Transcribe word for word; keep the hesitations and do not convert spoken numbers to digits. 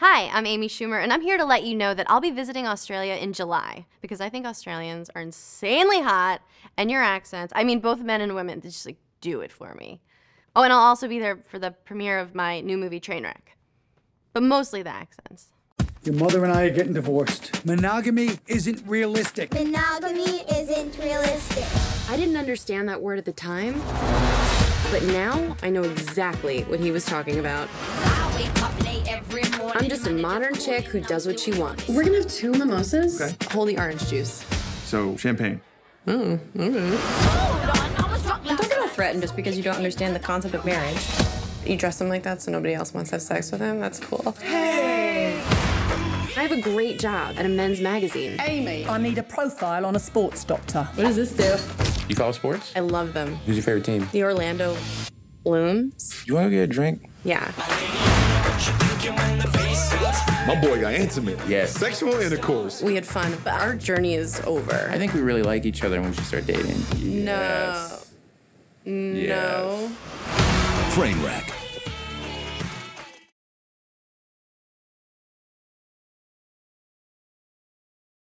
Hi, I'm Amy Schumer, and I'm here to let you know that I'll be visiting Australia in July because I think Australians are insanely hot, and your accents, I mean both men and women, they just like do it for me. Oh, and I'll also be there for the premiere of my new movie, Trainwreck, but mostly the accents. Your mother and I are getting divorced. Monogamy isn't realistic. Monogamy isn't realistic. I didn't understand that word at the time, but now I know exactly what he was talking about. I'm just a modern chick who does what she wants. We're gonna have two mimosas. Okay. Holy orange juice. So, champagne. Oh, okay. Don't feel threatened just because you don't understand the concept of marriage. You dress him like that so nobody else wants to have sex with him? That's cool. Hey! I have a great job at a men's magazine. Amy, I need a profile on a sports doctor. What does this do? You follow sports? I love them. Who's your favorite team? The Orlando Blooms. You wanna get a drink? Yeah. My boy got intimate. Yes. Sexual intercourse. We had fun, but our journey is over. I think we really like each other and we should start dating. Yes. No. No. Yes. Trainwreck.